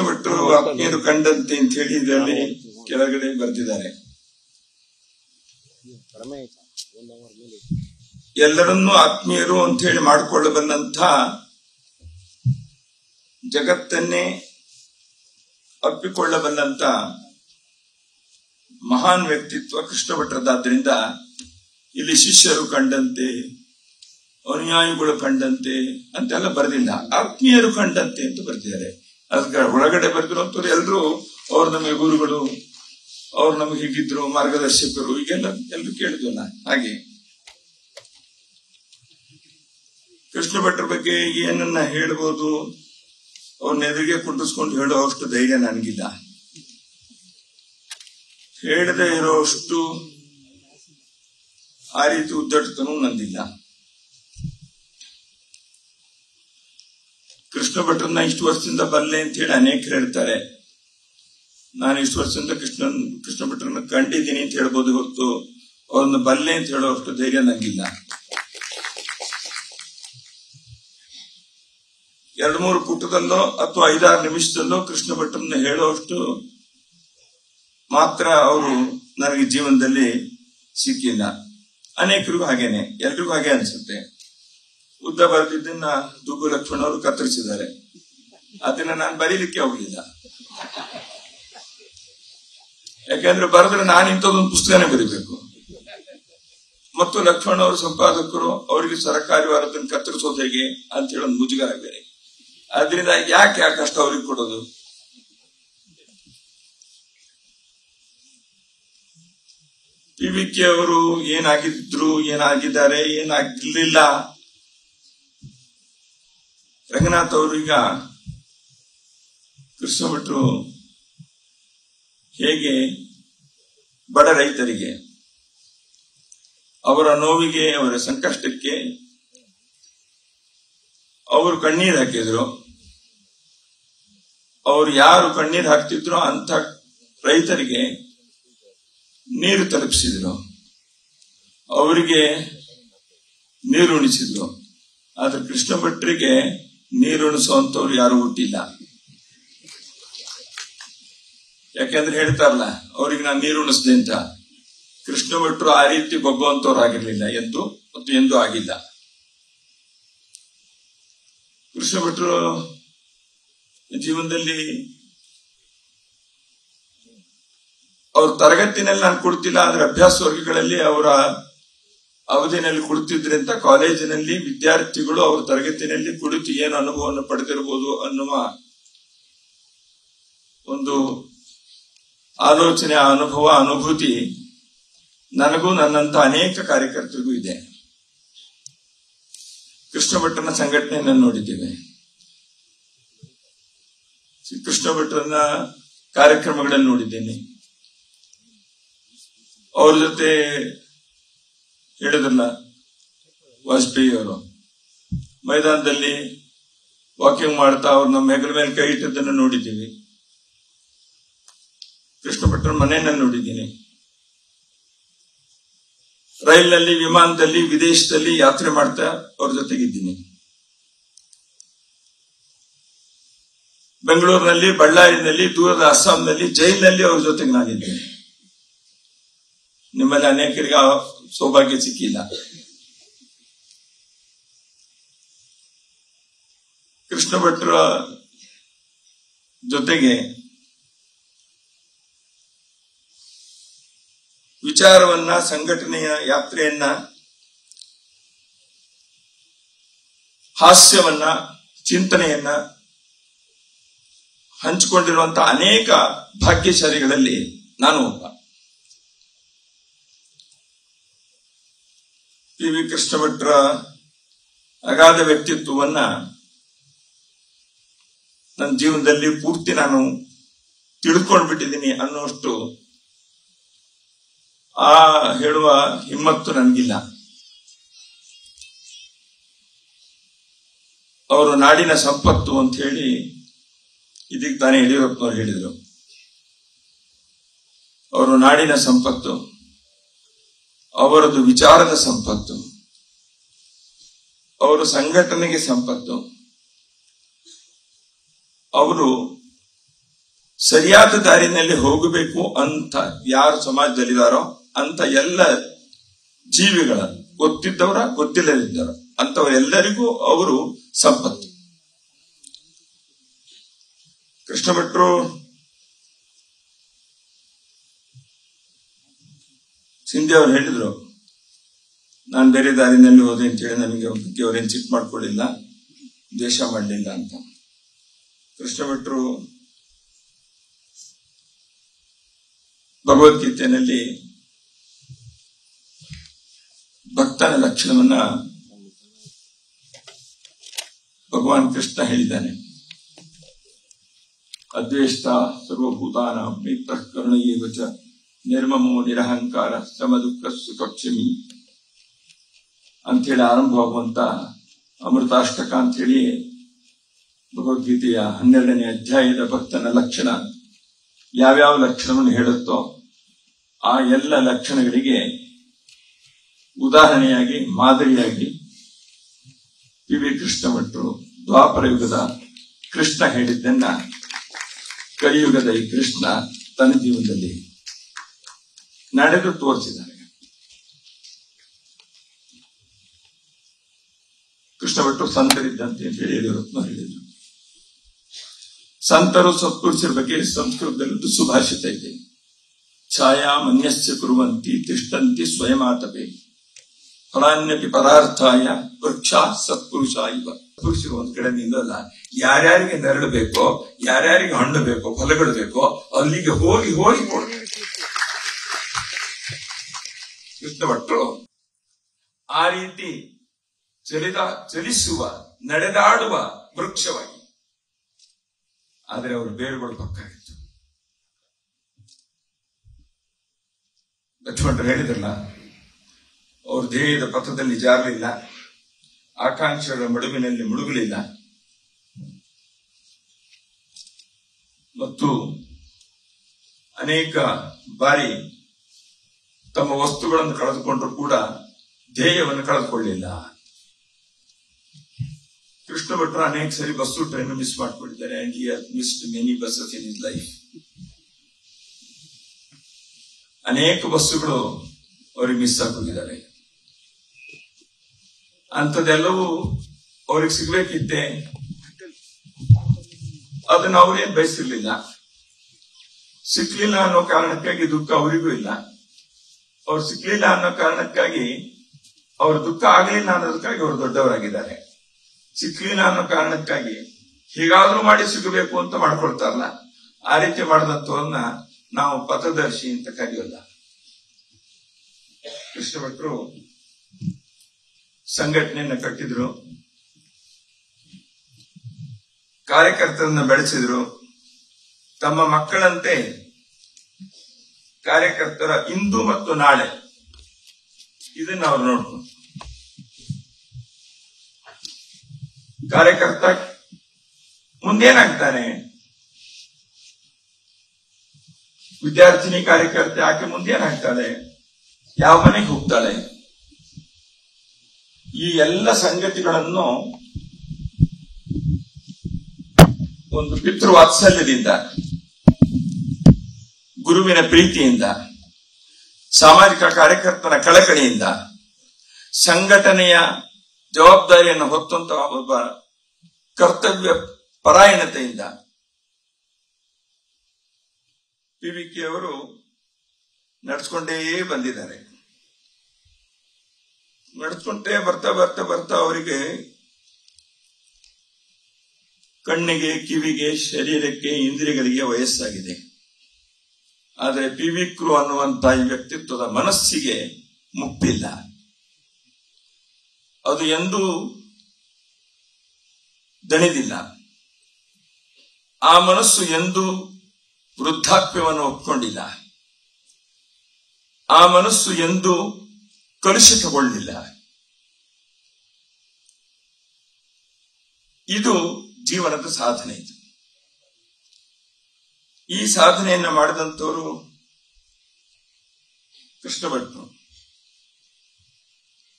ಕಷ್ಟಪಟ್ಟು ಅಪ್ಪಿಯರು ಕಂಡಂತೆ ಅಂತ ಹೇಳಿ ಇದರಲ್ಲಿ ಕೆಳಗಡೆ ಬರ್ತಿದ್ದಾರೆ. ಎಲ್ಲರನ್ನೂ ಆತ್ಮೀಯರು ಅಂತ ಹೇಳಿ ಮಾಡಿಕೊಳ್ಳ ಬಂದಂತ ಜಗತ್ತನ್ನೇ ಅಪ್ಪಿಕೊಳ್ಳ ಬಂದಂತ ಮಹಾನ್ ವ್ಯಕ್ತಿತ್ವ ಕೃಷ್ಣಭಟ್ಟರದಾದ್ರಿಂದ ಇಲ್ಲಿ ಶಿಷ್ಯರು ಕಂಡಂತೆ, ಅನುಯಾಯಿಗಳು ಕಂಡಂತೆ ಅಂತೆಲ್ಲ ಬರೆದಿಲ್ಲ, ಆತ್ಮೀಯರು ಕಂಡಂತೆ ಅಂತ ಬರೆದಿದ್ದಾರೆ. ಅದಕ್ಕೆ ಒಳಗಡೆ ಬರೆದಿರುವಂತವ್ರು ಎಲ್ಲರೂ ಅವ್ರು ನಮಗೆ ಗುರುಗಳು, ಅವ್ರು ನಮ್ಗೆ ಹೀಗಿದ್ರು ಮಾರ್ಗದರ್ಶಕರು, ಈಗೆಲ್ಲ ಎಲ್ಲರೂ ಕೇಳಿದ್ವಲ್ಲ. ಹಾಗೆ ಕೃಷ್ಣ ಭಟ್ರ ಬಗ್ಗೆ ಏನನ್ನ ಹೇಳ್ಬೋದು, ಅವ್ರನ್ನ ಎದುರಿಗೆ ಕುಂಡಿಸ್ಕೊಂಡು ಹೇಳುವಷ್ಟು ಧೈರ್ಯ ನನಗಿಲ್ಲ. ಹೇಳದೆ ಇರೋಷ್ಟು ಆ ರೀತಿ ಉದ್ದಟತನೂ ನಂದಿಲ್ಲ. ಕೃಷ್ಣ ಭಟ್ರನ್ನ ಇಷ್ಟು ವರ್ಷದಿಂದ ಬಲ್ಲೆ ಅಂತ ಹೇಳಿ ಅನೇಕರು ಹೇಳ್ತಾರೆ. ನಾನು ಇಷ್ಟು ವರ್ಷದಿಂದ ಕೃಷ್ಣ ಭಟ್ರನ್ನ ಕಂಡಿದ್ದೀನಿ ಅಂತ ಹೇಳ್ಬೋದು ಹೊರತು ಅವ್ರನ್ನ ಬಲ್ಲೆ ಅಂತ ಹೇಳುವಷ್ಟು ಧೈರ್ಯ ನಂಗಿಲ್ಲ. 2-3 ಪುಟದಲ್ಲೋ ಅಥವಾ 5-6 ನಿಮಿಷದಲ್ಲೋ ಕೃಷ್ಣ ಭಟ್ರನ್ನ ಹೇಳುವಷ್ಟು ಮಾತ್ರ ಅವರು ನನಗೆ ಜೀವನದಲ್ಲಿ ಸಿಕ್ಕಿಲ್ಲ. ಅನೇಕರಿಗೂ ಹಾಗೇನೆ, ಎಲ್ರಿಗೂ ಹಾಗೆ ಅನ್ಸುತ್ತೆ. ಉದ್ದ ಬರೆದಿದ್ದನ್ನ ದುಗ್ಗು ಲಕ್ಷ್ಮಣ ಅವರು ಕತ್ತರಿಸಿದ್ದಾರೆ, ಅದನ್ನ ನಾನು ಬರೀಲಿಕ್ಕೆ ಹೋಗಲಿಲ್ಲ. ಯಾಕೆಂದ್ರೆ ಬರೆದ್ರೆ ನಾನು ಇಂಥದ್ದೊಂದು ಪುಸ್ತಕನೇ ಬರೀಬೇಕು, ಮತ್ತು ಲಕ್ಷ್ಮಣ ಅವರು ಸಂಪಾದಕರು, ಅವರಿಗೆ ಸರಕಾರಿವಾರದನ್ನು ಕತ್ತರಿಸೋದು ಹೇಗೆ ಅಂತ ಹೇಳಿ ಒಂದು ಮುಜುಗರ ಬೇರೆ. ಅದರಿಂದ ಯಾಕೆ ಆ ಕಷ್ಟ ಅವ್ರಿಗೆ ಕೊಡೋದು? PBK ಅವರು ಏನಾಗಿದ್ರು, ಏನಾಗಿದ್ದಾರೆ, ಏನಾಗಿರ್ಲಿಲ್ಲ, ರಂಗನಾಥ್ ಅವ್ರೀಗ ಕೃಷ್ಣ ಭಟ್ರು ಹೇಗೆ ಬಡ ರೈತರಿಗೆ, ಅವರ ನೋವಿಗೆ, ಅವರ ಸಂಕಷ್ಟಕ್ಕೆ ಅವರು ಕಣ್ಣೀರು ಹಾಕಿದ್ರು. ಅವರು ಯಾರು ಕಣ್ಣೀರು ಹಾಕ್ತಿದ್ರು ಅಂತ ರೈತರಿಗೆ ನೀರು ತಲುಪಿಸಿದ್ರು, ಅವರಿಗೆ ನೀರು ಉಣಿಸಿದ್ರು. ಆದ್ರೆ ಕೃಷ್ಣ ಭಟ್ರಿಗೆ ನೀರು ಉಣಿಸುವಂತವ್ರು ಯಾರು ಹುಟ್ಟಿಲ್ಲ. ಯಾಕೆಂದ್ರೆ ಹೇಳ್ತಾರಲ್ಲ, ಅವ್ರಿಗೆ ನಾನು ನೀರು ಉಣಿಸಿದೆ ಅಂತ. ಕೃಷ್ಣ ಭಟ್ರು ಆ ರೀತಿ ಬಗ್ಗುವಂತವ್ರಾಗಿರ್ಲಿಲ್ಲ ಎಂದು ಮತ್ತು ಎಂದೂ ಆಗಿಲ್ಲ. ಕೃಷ್ಣ ಭಟ್ರು ಜೀವನದಲ್ಲಿ ಅವ್ರ ತರಗತಿನಲ್ಲಿ ನಾನು ಕೊಡ್ತಿಲ್ಲ, ಆದ್ರೆ ಅಭ್ಯಾಸ ವರ್ಗಗಳಲ್ಲಿ ಅವರ ಅವಧಿನಲ್ಲಿ ಕೊಡ್ತಿದ್ರಿಂದ ಕಾಲೇಜಿನಲ್ಲಿ ವಿದ್ಯಾರ್ಥಿಗಳು ಅವ್ರ ತರಗತಿನಲ್ಲಿ ಕುಳಿತು ಏನು ಅನುಭವವನ್ನು ಪಡೆದಿರಬಹುದು ಅನ್ನುವ ಒಂದು ಆಲೋಚನೆ, ಅನುಭವ, ಅನುಭೂತಿ ನನಗೂ ನನ್ನಂತ ಅನೇಕ ಕಾರ್ಯಕರ್ತರಿಗೂ ಇದೆ. ಕೃಷ್ಣ ಭಟ್ರನ ಸಂಘಟನೆಯನ್ನು ನೋಡಿದ್ದೇವೆ, ಕೃಷ್ಣ ಭಟ್ರನ್ನ ಕಾರ್ಯಕ್ರಮಗಳನ್ನು ನೋಡಿದ್ದೇನೆ. ಅವ್ರ ಜೊತೆ ಹೇಳಿದ್ರಲ್ಲ ವಾಜಪೇಯಿ ಅವರು, ಮೈದಾನದಲ್ಲಿ ವಾಕಿಂಗ್ ಮಾಡ್ತಾ ಅವ್ರು ನಮ್ಮ ಹೆಗಲ ಮೇಲೆ ಕೈ ಇಟ್ಟದನ್ನು ನೋಡಿದ್ದೀವಿ. ಕೃಷ್ಣ ಭಟ್ರ ಮನೆಯನ್ನು ನೋಡಿದ್ದೀನಿ. ರೈಲ್ನಲ್ಲಿ, ವಿಮಾನದಲ್ಲಿ, ವಿದೇಶದಲ್ಲಿ ಯಾತ್ರೆ ಮಾಡ್ತಾ ಅವ್ರ ಜೊತೆಗಿದ್ದೀನಿ. ಬೆಂಗಳೂರಿನಲ್ಲಿ, ಬಳ್ಳಾರಿನಲ್ಲಿ, ದೂರದ ಅಸ್ಸಾಂನಲ್ಲಿ, ಜೈಲಿನಲ್ಲಿ ಅವ್ರ ಜೊತೆಗೆ ನಾನಿದ್ದೀನಿ. ನಿಮ್ಮಲ್ಲಿ ಅನೇಕರಿಗೆ ಆ ಸೌಭಾಗ್ಯ ಸಿಕ್ಕಿಲ್ಲ. ಕೃಷ್ಣ ಭಟ್ರ ಜೊತೆಗೆ ವಿಚಾರವನ್ನ, ಸಂಘಟನೆಯ ಯಾತ್ರೆಯನ್ನ, ಹಾಸ್ಯವನ್ನ, ಚಿಂತನೆಯನ್ನ ಹಂಚಿಕೊಂಡಿರುವಂತಹ ಅನೇಕ ಭಾಗ್ಯಶಾಲಿಗಳಲ್ಲಿ ನಾನು ಒಬ್ಬ. PV ಕೃಷ್ಣ ಭಟ್ರ ಅಗಾಧ ವ್ಯಕ್ತಿತ್ವವನ್ನ ನನ್ನ ಜೀವನದಲ್ಲಿ ಪೂರ್ತಿ ನಾನು ತಿಳ್ಕೊಂಡ್ಬಿಟ್ಟಿದ್ದೀನಿ ಅನ್ನೋಷ್ಟು ಆ ಹೇಳುವ ಹಿಮ್ಮತ್ತು ನನಗಿಲ್ಲ. ಅವರು ನಾಡಿನ ಸಂಪತ್ತು ಅಂತ ಹೇಳಿ ಇದಕ್ಕೆ ತಾನೇ ಯಡಿಯೂರಪ್ಪನವ್ರು ಹೇಳಿದರು. ಅವರು ನಾಡಿನ ಸಂಪತ್ತು, ಅವರದು ವಿಚಾರದ ಸಂಪತ್ತು, ಅವರು ಸಂಘಟನೆಗೆ ಸಂಪತ್ತು, ಅವರು ಸರಿಯಾದ ದಾರಿನಲ್ಲಿ ಹೋಗಬೇಕು ಅಂತ ಯಾರು ಸಮಾಜದಲ್ಲಿದಾರೋ ಅಂತ ಎಲ್ಲ ಜೀವಿಗಳ ಗೊತ್ತಿದ್ದವರ ಗೊತ್ತಿಲ್ಲದಿದ್ದವರ ಅಂತವರೆಲ್ಲರಿಗೂ ಅವರು ಸಂಪತ್ತು. ಕೃಷ್ಣ ಭಟ್ರು ಸಿಂಧಿ ಅವರು ಹೇಳಿದ್ರು, ನಾನು ಬೇರೆ ದಾರಿನಲ್ಲಿ ಹೋದೆ ಅಂತೇಳಿ ನನಗೆ ಬಗ್ಗೆ ಅವ್ರೇನು ಚಿಟ್ ಮಾಡ್ಕೊಳ್ಳಿಲ್ಲ, ದ್ವೇಷ ಮಾಡಲಿಲ್ಲ ಅಂತ. ಕೃಷ್ಣ ಭಟ್ರು ಭಗವದ್ಗೀತೆಯಲ್ಲಿ ಭಕ್ತನ ಲಕ್ಷಣವನ್ನ ಭಗವಾನ್ ಕೃಷ್ಣ ಹೇಳಿದ್ದಾನೆ. ಅದ್ವೇಷ್ಟ ಸರ್ವಭೂತಾನ ಮೈತ್ರಃ ಕರುಣಯೇವ ಚ ನಿರ್ಮಮೋ ನಿರಹಂಕಾರ ಸಮದುಃಖ ಸುಖಕ್ಷಮಿ ಅಂತೇಳಿ ಆರಂಭವಾಗುವಂತ ಅಮೃತಾಷ್ಟಕ ಅಂತೇಳಿ ಭಗವದ್ಗೀತೆಯ 12ನೇ ಅಧ್ಯಾಯದ ಭಕ್ತನ ಲಕ್ಷಣ ಯಾವ್ಯಾವ ಲಕ್ಷಣವನ್ನು ಹೇಳುತ್ತೋ ಆ ಎಲ್ಲ ಲಕ್ಷಣಗಳಿಗೆ ಉದಾಹರಣೆಯಾಗಿ ಮಾದರಿಯಾಗಿ ಪಿವಿ ಕೃಷ್ಣ ಭಟ್ರು ದ್ವಾಪರ ಯುಗದ ಕೃಷ್ಣ ಹೇಳಿದ್ದನ್ನ ಕಲಿಯುಗದ ಈ ಕೃಷ್ಣ ತನ್ನ ಜೀವನದಲ್ಲಿ ನಡೆದು ತೋರಿಸಿದ್ದಾರೆ. ಕೃಷ್ಣ ಭಟ್ರು ಸಂತರಿದ್ದಂತೆ ಅಂತ ಹೇಳಿ ಯಡಿಯೂರಪ್ಪನವರು ಹೇಳಿದರು. ಸಂತರು ಸತ್ಪುರುಷರ ಬಗ್ಗೆ ಸಂಸ್ಕೃತದಲ್ಲೊಂದು ಸುಭಾಷಿತ ಇದೆ. ಛಾಯಾ ಮನ್ಯಸ್ಯ ಕುರುವಂತಿ ತಿಷ್ಟಂತಿ ಸ್ವಯಂ ಆತಪೇ ಫಲಾನ್ಯಪಿ ಪರಾರ್ಥಾಯ ವೃಕ್ಷ ಸತ್ಪುರುಷ ಇವ. ಪುರುಷರು ಒಂದ್ ಕಡೆ ನಿಲ್ಲಲ್ಲ, ಯಾರ್ಯಾರಿಗೆ ನೆರಳು ಬೇಕೋ ಯಾರ್ಯಾರಿಗೆ ಹಣ್ಣು ಬೇಕೋ ಫಲಗಳು ಬೇಕೋ ಅಲ್ಲಿಗೆ ಹೋಗಿ ಹೋಗಿ ಹೋಗಿ ಕೃಷ್ಣ ಭಟ್ರು ಆ ರೀತಿ ಚಲಿಸುವ ನಡೆದಾಡುವ ವೃಕ್ಷವಾಗಿ, ಆದರೆ ಅವರು ಬೇರುಗಳು ಪಕ್ಕಾಗಿತ್ತು. ಲಕ್ಷ್ಮಣರು ಹೇಳಿದ್ರಲ್ಲ, ಅವರು ಧ್ಯೇಯದ ಪಥದಲ್ಲಿ ಜಾರಲಿಲ್ಲ, ಆಕಾಂಕ್ಷೆಗಳ ಮಡುವಿನಲ್ಲಿ ಮುಳುಗಲಿಲ್ಲ ಮತ್ತು ಅನೇಕ ಬಾರಿ ತಮ್ಮ ವಸ್ತುಗಳನ್ನು ಕಳೆದುಕೊಂಡರೂ ಕೂಡ ಧ್ಯೇಯವನ್ನು ಕಳೆದುಕೊಳ್ಳಲಿಲ್ಲ. ಕೃಷ್ಣ ಭಟ್ರು ಅನೇಕ ಸರಿ ಬಸ್ಸು ಟ್ರೈನ್ ಮಿಸ್ ಮಾಡಿಕೊಂಡಿದ್ದಾರೆ. And he has missed many buses in his life. ಅನೇಕ ಬಸ್ಸುಗಳು ಅವ್ರಿಗೆ ಮಿಸ್ ಆಗೋಗಿದ್ದಾರೆ. ಅಂಥದ್ದೆಲ್ಲವೂ ಅವ್ರಿಗೆ ಸಿಗ್ಬೇಕಿದ್ದೆ, ಅದನ್ನ ಅವ್ರೇನ್ ಬಯಸಿರ್ಲಿಲ್ಲ. ಸಿಕ್ಲಿಲ್ಲ ಅನ್ನೋ ಕಾರಣಕ್ಕಾಗಿ ದುಃಖ ಅವರಿಗೂ ಇಲ್ಲ, ಅವ್ರು ಸಿಕ್ಲಿಲ್ಲ ಅನ್ನೋ ಕಾರಣಕ್ಕಾಗಿ ಅವ್ರ ದುಃಖ ಆಗಲಿಲ್ಲ ಅನ್ನೋದಕ್ಕಾಗಿ ಅವರು ದೊಡ್ಡವರಾಗಿದ್ದಾರೆ. ಸಿಕ್ಲಿಲ್ಲ ಅನ್ನೋ ಕಾರಣಕ್ಕಾಗಿ ಹೀಗಾದ್ರೂ ಮಾಡಿ ಸಿಗಬೇಕು ಅಂತ ಮಾಡ್ಕೊಳ್ತಾರಲ್ಲ, ಆ ರೀತಿ ಮಾಡಿದಂಥವನ್ನ ನಾವು ಪಥದರ್ಶಿ ಅಂತ ಕರೆಯೋಲ್ಲ. ಕೃಷ್ಣ ಭಟ್ರು ಸಂಘಟನೆಯನ್ನ ಕಟ್ಟಿದ್ರು, ಕಾರ್ಯಕರ್ತರನ್ನ ಬೆಳೆಸಿದ್ರು. ತಮ್ಮ ಮಕ್ಕಳಂತೆ ಕಾರ್ಯಕರ್ತರ ಇಂದು ಮತ್ತು ನಾಳೆ ಇದನ್ನ ಅವ್ರು ನೋಡ್ಕೊಂಡ್ರು. ಕಾರ್ಯಕರ್ತ ಮುಂದೇನಾಗ್ತಾನೆ, ವಿದ್ಯಾರ್ಥಿನಿ ಕಾರ್ಯಕರ್ತೆ ಆಕೆ ಮುಂದೇನಾಗ್ತಾಳೆ, ಯಾವ ಮನೆಗೆ ಹೋಗ್ತಾಳೆ, ಈ ಎಲ್ಲ ಸಂಗತಿಗಳನ್ನು ಒಂದು ಪಿತೃವಾತ್ಸಲ್ಯದಿಂದ, ಗುರುವಿನ ಪ್ರೀತಿಯಿಂದ, ಸಾಮಾಜಿಕ ಕಾರ್ಯಕರ್ತನ ಕಳಕಳಿಯಿಂದ, ಸಂಘಟನೆಯ ಜವಾಬ್ದಾರಿಯನ್ನು ಹೊತ್ತಂತಹ ಒಬ್ಬ ಕರ್ತವ್ಯ ಪರಾಯಣತೆಯಿಂದ ಪಿವಿಕೆ ಅವರು ನಡೆಸ್ಕೊಂಡೇ ಬಂದಿದ್ದಾರೆ. ನಡೆಸ್ಕೊಂಡೇ ಬರ್ತಾ ಬರ್ತಾ ಬರ್ತಾ ಅವರಿಗೆ ಕಣ್ಣಿಗೆ, ಕಿವಿಗೆ, ಶರೀರಕ್ಕೆ, ಇಂದ್ರಿಯಗಳಿಗೆ ವಯಸ್ಸಾಗಿದೆ. ಆದರೆ ಪಿವಿಕ್ರು ಅನ್ನುವಂತಹ ಈ ವ್ಯಕ್ತಿತ್ವದ ಮನಸ್ಸಿಗೆ ಮುಪ್ಪಿಲ್ಲ. ಅದು ಎಂದೂ ದಣಿದಿಲ್ಲ. ಆ ಮನಸ್ಸು ಎಂದೂ ವೃದ್ಧಾಪ್ಯವನ್ನು ಒಪ್ಪಿಕೊಂಡಿಲ್ಲ. ಆ ಮನಸ್ಸು ಎಂದೂ ಕಲುಷಿತಗೊಳ್ಳಲಿಲ್ಲ. ಇದು ಜೀವನದ ಸಾಧನೆ. ಇದು ಈ ಸಾಧನೆಯನ್ನು ಮಾಡಿದಂಥವರು ಕೃಷ್ಣ ಭಟ್ರು.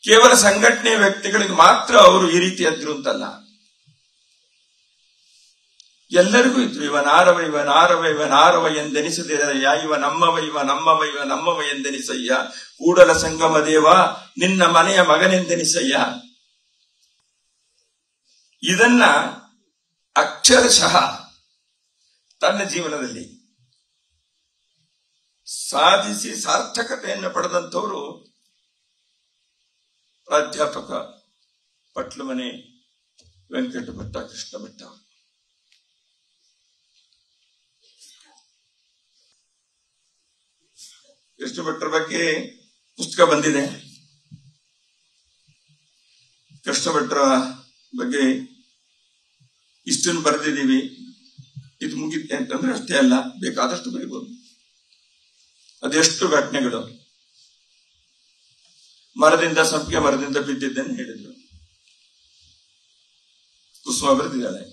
ಕೇವಲ ಸಂಘಟನೆಯ ವ್ಯಕ್ತಿಗಳಿಗೆ ಮಾತ್ರ ಅವರು ಈ ರೀತಿಯದ್ದರು ಅಂತಲ್ಲ, ಎಲ್ಲರಿಗೂ ಇತ್ತು. ಇವನಾರವ ಎಂದೆನಿಸದಿರಯ್ಯ, ಇವ ನಮ್ಮವ ಎಂದೆನಿಸಯ್ಯ, ಕೂಡಲ ಸಂಗಮ ದೇವ ನಿನ್ನ ಮನೆಯ ಮಗನೆಂದೆನಿಸಯ್ಯ. ಇದನ್ನ ಅಕ್ಷರಶಃ ತನ್ನ ಜೀವನದಲ್ಲಿ ಸಾಧಿಸಿ ಸಾರ್ಥಕತೆಯನ್ನು ಪಡೆದಂತವರು ಪ್ರಾಧ್ಯಾಪಕ ಪಟ್ಲಮನೆ ವೆಂಕಟಭಟ್ಟ ಕೃಷ್ಣಭಟ್ಟ. ಕೃಷ್ಣಭಟ್ಟರ ಬಗ್ಗೆ ಪುಸ್ತಕ ಬಂದಿದೆ. ಕೃಷ್ಣಭಟ್ಟರ ಬಗ್ಗೆ ಇಷ್ಟನ್ನು ಬರೆದಿದ್ದೀವಿ, ಇದು ಮುಗಿತೆ ಅಂತಂದ್ರೆ ಅಷ್ಟೇ ಅಲ್ಲ, ಬೇಕಾದಷ್ಟು ಬರೀಬಹುದು. ಅದೆಷ್ಟು ಘಟನೆಗಳು. ಸಂಪಿಗೆ ಮರದಿಂದ ಬಿದ್ದಿದ್ದನ್ನು ಹೇಳಿದ್ರು. ಕುಸುಮ ಬರೆದಿದ್ದಾಳೆ,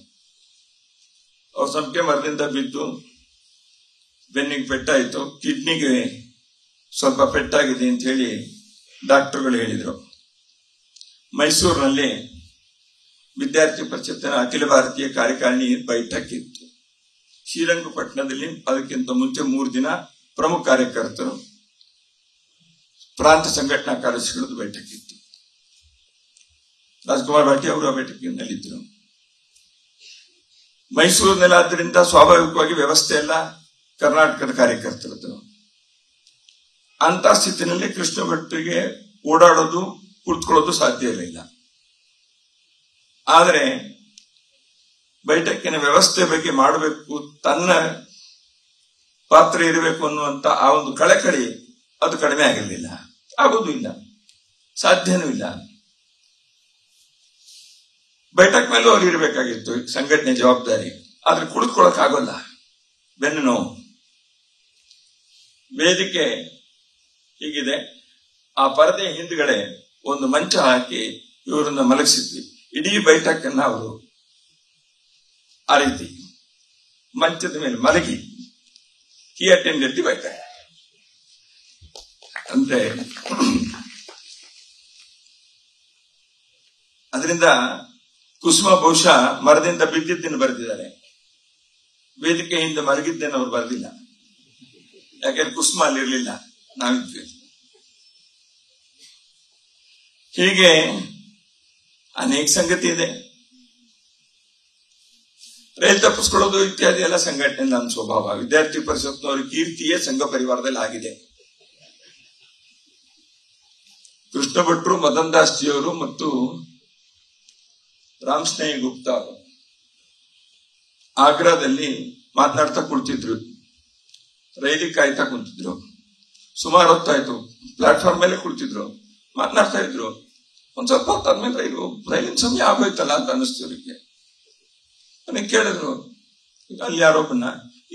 ಅವ್ರು ಸಂಪಿಗೆ ಮರದಿಂದ ಬಿದ್ದು ಬೆನ್ನಿಗೆ ಪೆಟ್ಟಾಯಿತು, ಕಿಡ್ನಿಗೆ ಸ್ವಲ್ಪ ಪೆಟ್ಟಾಗಿದೆ ಅಂತ ಹೇಳಿ ಡಾಕ್ಟರ್ಗಳು ಹೇಳಿದರು. ಮೈಸೂರಿನಲ್ಲಿ ವಿದ್ಯಾರ್ಥಿ ಪರಿಷತ್ತಿನ ಅಖಿಲ ಭಾರತೀಯ ಕಾರ್ಯಕಾರಿಣಿ ಬೈಠಕ್ ಇತ್ತು. ಶ್ರೀರಂಗಪಟ್ಟಣದಲ್ಲಿ ಅದಕ್ಕಿಂತ ಮುಂಚೆ 3 ದಿನ ಪ್ರಮುಖ ಕಾರ್ಯಕರ್ತರು, ಪ್ರಾಂತ ಸಂಘಟನಾ ಕಾರ್ಯದರ್ಶಿಗಳದ್ದು ಬೈಠಕ್ ಇತ್ತು. ರಾಜ್ಕುಮಾರ್ ಭಾಟಿ ಅವರು ಆ ಬೈಠಕ್ನಲ್ಲಿದ್ದರು. ಮೈಸೂರಿನಲ್ಲಾದ್ರಿಂದ ಸ್ವಾಭಾವಿಕವಾಗಿ ವ್ಯವಸ್ಥೆ ಎಲ್ಲ ಕರ್ನಾಟಕದ ಕಾರ್ಯಕರ್ತರದ್ದು. ಅಂತ ಸ್ಥಿತಿನಲ್ಲಿ ಕೃಷ್ಣ ಭಟ್ಟರಿಗೆ ಓಡಾಡೋದು ಕುಳಿತುಕೊಳ್ಳೋದು ಸಾಧ್ಯ ಇರಲಿಲ್ಲ. ಆದರೆ ಬೈಠಕಿನ ವ್ಯವಸ್ಥೆ ಬಗ್ಗೆ ಮಾಡಬೇಕು, ತನ್ನ ಪಾತ್ರ ಇರಬೇಕು ಅನ್ನುವಂತ ಆ ಒಂದು ಕಳಕಳಿ ಅದು ಕಡಿಮೆ ಆಗಿರಲಿಲ್ಲ, ಆಗೋದು ಇಲ್ಲ, ಸಾಧ್ಯನೂ ಇಲ್ಲ. ಬೈಠಕ್ ಮೇಲೂ ಅವ್ರು ಇರಬೇಕಾಗಿತ್ತು ಸಂಘಟನೆ ಜವಾಬ್ದಾರಿ, ಆದ್ರೆ ಕುಳಿತುಕೊಳ್ಳಕ್ ಆಗೋಲ್ಲ, ಬೆನ್ನು ನೋವು. ವೇದಿಕೆ ಹೀಗಿದೆ, ಆ ಪರದೆ ಹಿಂದ್ಗಡೆ ಒಂದು ಮಂಚ ಹಾಕಿ ಇವರನ್ನ ಮಲಗಿಸಿದ್ವಿ. ಇಡೀ ಬೈಠಕ್ ಅನ್ನ ಅವರು ಆ ರೀತಿ ಮಂಚದ ಮೇಲೆ ಮಲಗಿ ಹಿ ಅಟೆಂಡೆಡ್ ದಿ ಬೈಠಕ್. ಅಂದ್ರೆ ಅದರಿಂದ ಕುಸುಮ ಬಹುಶಃ ಮರದಿಂದ ಬಿದ್ದಿದ್ದನ್ನು ಬರೆದಿದ್ದಾರೆ, ವೇದಿಕೆಯಿಂದ ಮಲಗಿದ್ದೇನೆ ಅವ್ರು ಬರೆದಿಲ್ಲ. ಯಾಕೆಂದ್ರೆ ಕುಸುಮ ಅಲ್ಲಿರ್ಲಿಲ್ಲ, ನಾವಿದ್ವಿ. ಹೀಗೆ ಅನೇಕ ಸಂಗತಿ ಇದೆ. ರೈಲ್ ತಪ್ಪಿಸ್ಕೊಳ್ಳೋದು ಇತ್ಯಾದಿ ಎಲ್ಲ ಸಂಘಟನೆ ನನ್ನ ಸ್ವಭಾವ. ವಿದ್ಯಾರ್ಥಿ ಪರಿಷತ್ನವರ ಕೀರ್ತಿಯೇ ಸಂಘ ಪರಿವಾರದಲ್ಲಿ ಆಗಿದೆ. ಕೃಷ್ಣ ಭಟ್ರು, ಮದನ್ ದಾಸ್ ಜಿಯವರು ಮತ್ತು ರಾಮ್ ಸ್ನೇಹಿ ಗುಪ್ತಾ ಅವರು ಆಗ್ರಾದಲ್ಲಿ ಮಾತನಾಡ್ತಾ ಕುಳಿತಿದ್ರು, ರೈಲಿಗೆ ಕಾಯ್ತಾ ಕುಂತಿದ್ರು. ಸುಮಾರು ಹೊತ್ತಾಯ್ತು, ಪ್ಲಾಟ್ಫಾರ್ಮ್ ಮೇಲೆ ಕುಳಿತಿದ್ರು, ಮಾತನಾಡ್ತಾ ಇದ್ರು. ಒಂದ್ ಸ್ವಲ್ಪ ಹೊತ್ತಾದ್ಮೇಲೆ ರೈಲಿನ ಸಮಯ ಆಗೋಯ್ತಲ್ಲ ಅಂತ ಅನ್ನಿಸ್ತು ಅವರಿಗೆ. ನನಗೆ ಕೇಳಿದ್ರು, ಅಲ್ಲಿ ಯಾರೊಬ್ಬನ್ನ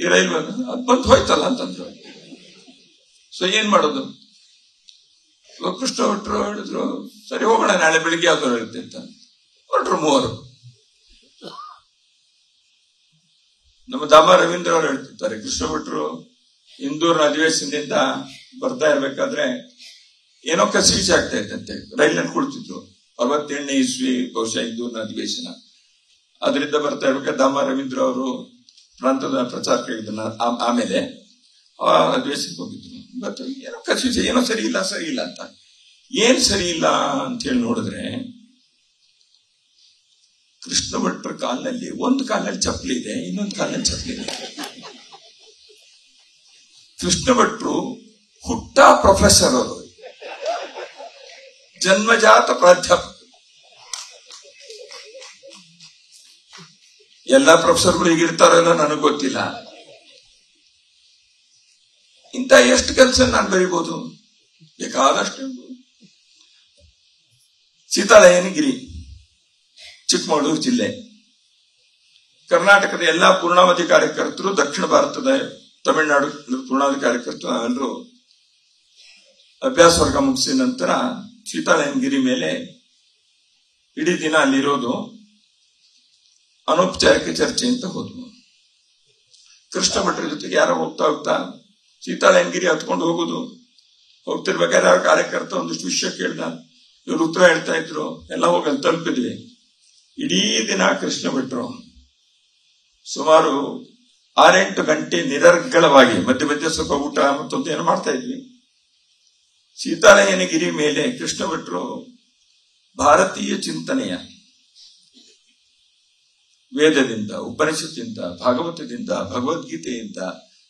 ಈ ರೈಲು ಅದ್ ಬಂದು ಹೋಯ್ತಲ್ಲ ಅಂತಂದ್ರು. ಸೊ ಏನ್ ಮಾಡೋದು? ಕೃಷ್ಣ ಭಟ್ರು ಹೇಳಿದ್ರು, ಸರಿ ಹೋಗೋಣ, ನಾಳೆ ಬೆಳಿಗ್ಗೆ ಯಾವ್ದು ಹೇಳುತ್ತೆ ಅಂತ ಹೊರಟ್ರು ಮೂವರು. ನಮ್ಮ ದಾಮ ರವೀಂದ್ರ ಅವರು ಹೇಳ್ತಿರ್ತಾರೆ, ಕೃಷ್ಣ ಭಟ್ರು ಇಂದೂರಿನ ಅಧಿವೇಶನದಿಂದ ಬರ್ತಾ ಇರ್ಬೇಕಾದ್ರೆ ಏನೋ ಕಸಿವಿಸಿ ಆಗ್ತಾ ಇತ್ತಂತೆ, ರೈಲಲ್ಲಿ ಕುಳಿತಿದ್ರು. 67ನೇ ಇಸ್ವಿ ಬಹುಶಃ ಇಂದೂರಿನ ಅಧಿವೇಶನ. ಅದರಿಂದ ಬರ್ತಾ ಇರ್ಬೇಕಾದ್ರೆ ದಾಮ ರವೀಂದ್ರ ಅವರು ಪ್ರಾಂತದ ಪ್ರಚಾರಕ್ಕಾಗಿದ್ದನ್ನ ಆಮೇಲೆ ಆ ಅಧಿವೇಶನಕ್ಕೆ ಹೋಗಿದ್ರು. ಬರ್ತವೆ, ಏನೋ ಕಸಿವಿಸಿ, ಏನೋ ಸರಿ ಇಲ್ಲ ಅಂತ. ಏನ್ ಸರಿ ಇಲ್ಲ ಅಂತ ಹೇಳಿ ನೋಡಿದ್ರೆ, ಕೃಷ್ಣ ಭಟ್ರ ಕಾಲಿನಲ್ಲಿ ಒಂದು ಕಾಲಿನಲ್ಲಿ ಚಪ್ಪಲಿ ಇದೆ, ಇನ್ನೊಂದು ಕಾಲಿನಲ್ಲಿ ಚಪ್ಪಲಿ ಇದೆ. ಕೃಷ್ಣ ಭಟ್ರು ಹುಟ್ಟ ಪ್ರೊಫೆಸರ್, ಅವರು ಜನ್ಮಜಾತ ಪ್ರಾಧ್ಯಾಪಕ. ಎಲ್ಲಾ ಪ್ರೊಫೆಸರ್ಗಳು ಈಗಿರ್ತಾರೋ ಏನೋ ನನಗೆ ಗೊತ್ತಿಲ್ಲ. ಇಂಥ ಎಷ್ಟು ಕೆಲಸ ನಾನು ಬರೀಬಹುದು, ಬೇಕಾದಷ್ಟು. ಸೀತಾಳಯ್ಯನಗಿರಿ, ಚಿಕ್ಕಮಗಳೂರು ಜಿಲ್ಲೆ, ಕರ್ನಾಟಕದ ಎಲ್ಲಾ ಪೂರ್ಣಾವಧಿ ಕಾರ್ಯಕರ್ತರು, ದಕ್ಷಿಣ ಭಾರತದ ತಮಿಳುನಾಡು ಪೂರ್ಣಾವಧಿ ಕಾರ್ಯಕರ್ತರು ಎಲ್ಲರೂ ಅಭ್ಯಾಸ ವರ್ಗ ಮುಗಿಸಿದ ನಂತರ ಸೀತಾಳಯ್ಯನಗಿರಿ ಮೇಲೆ ಇಡೀ ದಿನ ಅಲ್ಲಿರೋದು, ಅನೌಪಚಾರಿಕ ಚರ್ಚೆ ಅಂತ ಹೋದ್ವು. ಕೃಷ್ಣ ಭಟ್ರ ಜೊತೆಗೆ ಯಾರೋ ಹೋಗ್ತಾ ಸೀತಾಳಯ್ಯನಗಿರಿ ಹತ್ಕೊಂಡು ಹೋಗುದು. ಹೋಗ್ತಿರ್ಬೇಕಾದ್ರೆ ಯಾರ ಕಾರ್ಯಕರ್ತ ಒಂದಿಷ್ಟು ವಿಷಯ ಕೇಳ್ದ, ಇವ್ರು ಉತ್ತರ ಹೇಳ್ತಾ ಇದ್ರು, ಎಲ್ಲ ಹೋಗಿ ಅಲ್ಲಿ ತಲುಪಿದ್ವಿ. ಇಡೀ ದಿನ ಕೃಷ್ಣ ಭಟ್ರು ಸುಮಾರು 6-8 ಗಂಟೆ ನಿರರ್ಗಳವಾಗಿ ಮಧ್ಯ ಮಧ್ಯ ಸ್ವಲ್ಪ ಊಟ ಮತ್ತೊಂದೇನು ಮಾಡ್ತಾ ಇದ್ವಿ. ಸೀತಾಲಯನಗಿರಿ ಮೇಲೆ ಕೃಷ್ಣ ಭಟ್ರು ಭಾರತೀಯ ಚಿಂತನೆಯ ವೇದದಿಂದ, ಉಪನಿಷತ್ತಿಂದ, ಭಾಗವತದಿಂದ, ಭಗವದ್ಗೀತೆಯಿಂದ,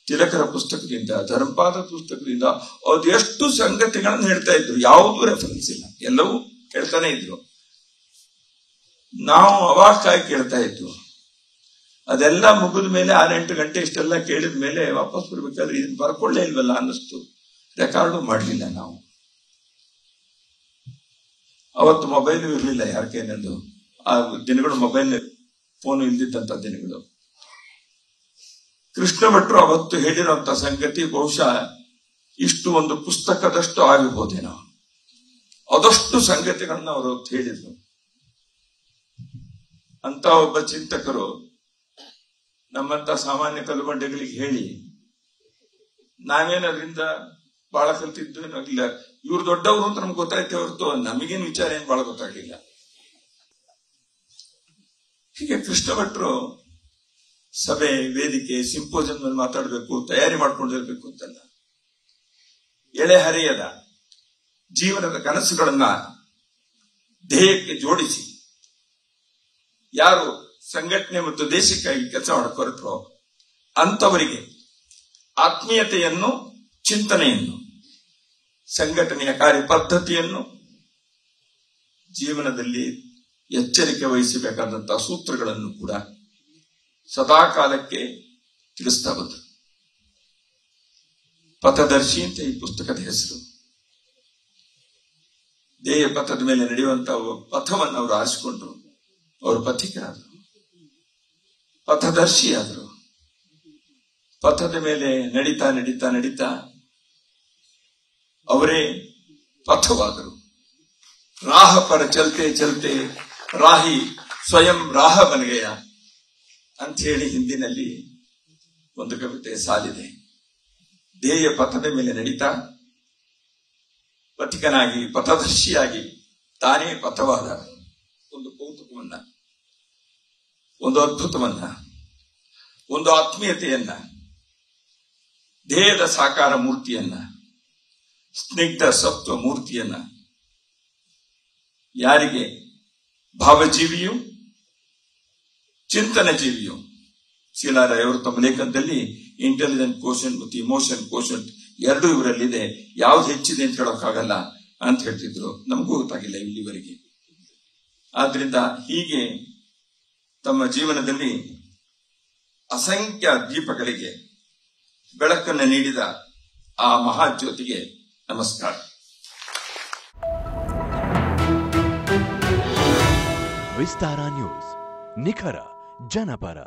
ತಿಲಕರ ಪುಸ್ತಕದಿಂದ, ಧರ್ಮಪಾದ ಪುಸ್ತಕದಿಂದ ಅದೆಷ್ಟು ಸಂಗತಿಗಳನ್ನು ಹೇಳ್ತಾ ಇದ್ರು. ಯಾವುದೂ ರೆಫರೆನ್ಸ್ ಇಲ್ಲ, ಎಲ್ಲವೂ ಹೇಳ್ತಾನೆ ಇದ್ರು. ನಾವು ಅವಾಕ್ಕಾಗಿ ಕೇಳ್ತಾ ಇದ್ವು. ಅದೆಲ್ಲ ಮುಗಿದ ಮೇಲೆ 6-8 ಗಂಟೆ ಇಷ್ಟೆಲ್ಲ ಕೇಳಿದ ಮೇಲೆ ವಾಪಸ್ ಬರ್ಬೇಕಾದ್ರೆ ಇದನ್ನ ಬರ್ಕೊಳ್ಳೇ ಇಲ್ವಲ್ಲ ಅನ್ನಿಸ್ತು. ರೆಕಾರ್ಡು ಮಾಡಲಿಲ್ಲ ನಾವು. ಅವತ್ತು ಮೊಬೈಲ್ ಇರಲಿಲ್ಲ ಯಾರ ಕೈನಲ್ಲೂ. ಆ ದಿನಗಳು ಮೊಬೈಲ್ ಫೋನು ಇಲ್ದಿದ್ದಂತ ದಿನಗಳು. ಕೃಷ್ಣ ಭಟ್ರು ಅವತ್ತು ಹೇಳಿರುವಂತ ಸಂಗತಿ ಬಹುಶಃ ಇಷ್ಟು ಒಂದು ಪುಸ್ತಕದಷ್ಟು ಆಗಬಹುದೇನೋ, ಅದಷ್ಟು ಸಂಗತಿಗಳನ್ನ ಅವರು ಹೇಳಿದ್ರು. ಅಂತ ಒಬ್ಬ ಚಿಂತಕರು ನಮ್ಮಂತ ಸಾಮಾನ್ಯ ಕಲ್ಪನೆಗಳಿಗೆ ಹೇಳಿ ನಾವೇನದ್ರಿಂದ ಬಹಳ ಕಲ್ತಿದ್ದು ಏನಾಗಿಲ್ಲ. ಇವ್ರು ದೊಡ್ಡವರು ಅಂತ ನಮ್ಗೆ ಗೊತ್ತಾಯ್ತೇ ಹೊರತು ನಮಗೇನು ವಿಚಾರ ಏನು ಬಹಳ ಗೊತ್ತಾಗ್ಲಿಲ್ಲ. ಹೀಗೆ ಕೃಷ್ಣ ಭಟ್ರು ಸಭೆ, ವೇದಿಕೆ, ಸಿಂಪೋಸಿಯಂನಲ್ಲಿ ಮಾತಾಡಬೇಕು, ತಯಾರಿ ಮಾಡ್ಕೊಂಡಿರ್ಬೇಕು ಅಂತಲ್ಲ, ಎಳೆ ಹರಿಯದ ಜೀವನದ ಕನಸುಗಳನ್ನ ಧ್ಯೇಯಕ್ಕೆ ಜೋಡಿಸಿ ಯಾರು ಸಂಘಟನೆ ಮತ್ತು ದೇಶಕ್ಕಾಗಿ ಕೆಲಸ ಮಾಡಿಕೊರತ್ರೋ ಅಂತವರಿಗೆ ಆತ್ಮೀಯತೆಯನ್ನು, ಚಿಂತನೆಯನ್ನು, ಸಂಘಟನೆಯ ಕಾರ್ಯಪದ್ಧತಿಯನ್ನು ಜೀವನದಲ್ಲಿ ಎಚ್ಚರಿಕೆ ವಹಿಸಬೇಕಾದಂತಹ ಸೂತ್ರಗಳನ್ನು ಕೂಡ ಸದಾಕಾಲಕ್ಕೆ ತಿಳಿಸ್ತಾ ಬಂದರು. ಪಥದರ್ಶಿ ಅಂತ ಈ ಪುಸ್ತಕದ ಹೆಸರು. ಧ್ಯೇಯ ಪಥದ ಮೇಲೆ ನಡೆಯುವಂತಹ ಪಥವನ್ನು ಅವರು ಆರಿಸಿಕೊಂಡ್ರು. ಅವರು ಪಥಿಕರಾದರು, ಪಥದರ್ಶಿಯಾದರು. ಪಥದ ಮೇಲೆ ನಡೀತಾ ನಡೀತಾ ನಡೀತಾ ಅವರೇ ಪಥವಾದರು. ರಾಹ ಪರ ಚಲತೆ ಚಲತೆ ರಾಹಿ ಸ್ವಯಂ ರಾಹ ಬನ್ ಗಯ ಅಂತ ಹೇಳಿ ಹಿಂದಿನಲ್ಲಿ ಒಂದು ಕವಿತೆ ಸಾಲಿದೆ. ಧ್ಯೇಯ ಪಥದ ಮೇಲೆ ನಡೀತಾ ಪಥಿಕನಾಗಿ, ಪಥದರ್ಶಿಯಾಗಿ ತಾನೇ ಪಥವಾದ. ಒಂದು ಕೌತುಕವನ್ನ, ಒಂದು ಅದ್ಭುತವನ್ನ, ಒಂದು ಆತ್ಮೀಯತೆಯನ್ನ, ಧ್ಯೇಯದ ಸಾಕಾರ ಮೂರ್ತಿಯನ್ನ, ಸ್ನಿಗ್ಧ ಸತ್ವ ಮೂರ್ತಿಯನ್ನ ಯಾರಿಗೆ ಭಾವಜೀವಿಯು ಚಿಂತನ ಜೀವಿಯು, ಶೀಲಾರಾಯ್ ಅವರು ತಮ್ಮ ಲೇಖನದಲ್ಲಿ ಇಂಟೆಲಿಜೆಂಟ್ ಕೋಷನ್ ಮತ್ತು ಇಮೋಷನ್ ಕೋಷನ್ ಎರಡು ಇವರಲ್ಲಿದೆ, ಯಾವ್ದು ಹೆಚ್ಚಿದೆ ಅಂತ ಹೇಳೋಕ್ಕಾಗಲ್ಲ ಅಂತ ಹೇಳ್ತಿದ್ರು. ನಮಗೂ ಗೊತ್ತಾಗಿಲ್ಲ ಇಲ್ಲಿವರೆಗೆ. ಆದ್ರಿಂದ ಹೀಗೆ ತಮ್ಮ ಜೀವನದಲ್ಲಿ ಅಸಂಖ್ಯ ದೀಪಗಳಿಗೆ ಬೆಳಕನ್ನು ನೀಡಿದ ಆ ಮಹಾಜ್ಯೋತಿಗೆ ನಮಸ್ಕಾರ. ವಿಸ್ತಾರ ನ್ಯೂಸ್, ನಿಖರ ಜನಪರ.